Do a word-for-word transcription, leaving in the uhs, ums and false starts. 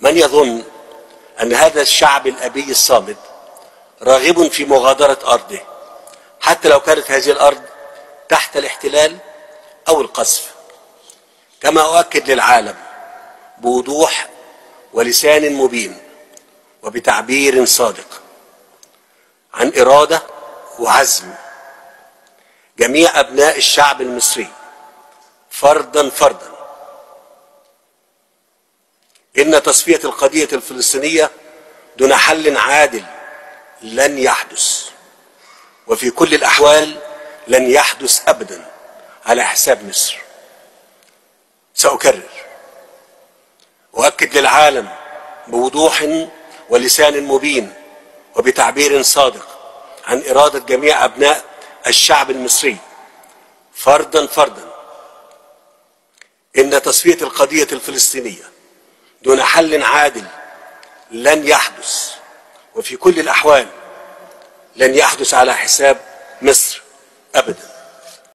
من يظن أن هذا الشعب الأبي الصامد راغب في مغادرة أرضه حتى لو كانت هذه الأرض تحت الاحتلال أو القصف، كما أؤكد للعالم بوضوح ولسان مبين وبتعبير صادق عن إرادة وعزم جميع أبناء الشعب المصري فردا فردا إن تصفية القضية الفلسطينية دون حل عادل لن يحدث، وفي كل الأحوال لن يحدث أبدا على حساب مصر. سأكرر، أؤكد للعالم بوضوح ولسان مبين وبتعبير صادق عن إرادة جميع أبناء الشعب المصري فردا فردا إن تصفية القضية الفلسطينية دون حل عادل لن يحدث، وفي كل الأحوال لن يحدث على حساب مصر أبدا.